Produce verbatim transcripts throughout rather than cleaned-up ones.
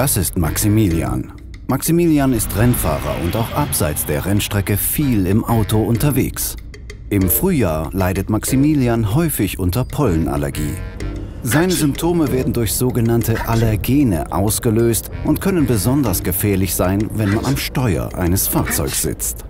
Das ist Maximilian. Maximilian ist Rennfahrer und auch abseits der Rennstrecke viel im Auto unterwegs. Im Frühjahr leidet Maximilian häufig unter Pollenallergie. Seine Symptome werden durch sogenannte Allergene ausgelöst und können besonders gefährlich sein, wenn man am Steuer eines Fahrzeugs sitzt.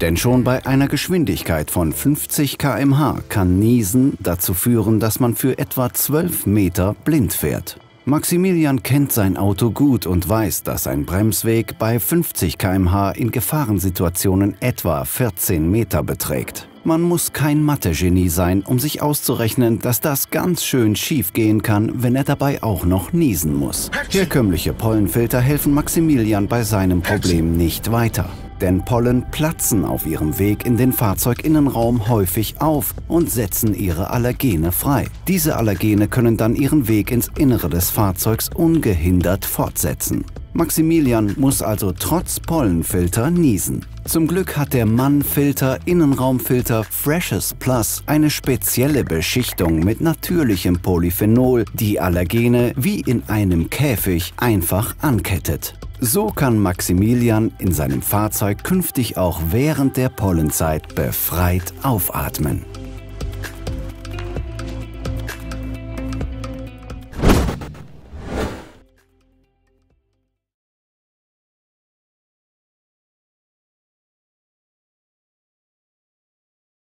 Denn schon bei einer Geschwindigkeit von fünfzig Kilometer pro Stunde kann Niesen dazu führen, dass man für etwa zwölf Meter blind fährt. Maximilian kennt sein Auto gut und weiß, dass ein Bremsweg bei fünfzig Kilometer pro Stunde in Gefahrensituationen etwa vierzehn Meter beträgt. Man muss kein Mathe-Genie sein, um sich auszurechnen, dass das ganz schön schief gehen kann, wenn er dabei auch noch niesen muss. Herkömmliche Pollenfilter helfen Maximilian bei seinem Problem nicht weiter. Denn Pollen platzen auf ihrem Weg in den Fahrzeuginnenraum häufig auf und setzen ihre Allergene frei. Diese Allergene können dann ihren Weg ins Innere des Fahrzeugs ungehindert fortsetzen. Maximilian muss also trotz Pollenfilter niesen. Zum Glück hat der Mann-Filter Innenraumfilter Frecious Plus eine spezielle Beschichtung mit natürlichem Polyphenol, die Allergene wie in einem Käfig einfach ankettet. So kann Maximilian in seinem Fahrzeug künftig auch während der Pollenzeit befreit aufatmen.